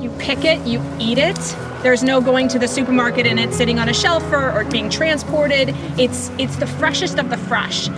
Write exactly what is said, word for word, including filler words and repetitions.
You pick it, you eat it. There's no going to the supermarket and it's sitting on a shelf or, or being transported. It's, it's the freshest of the fresh.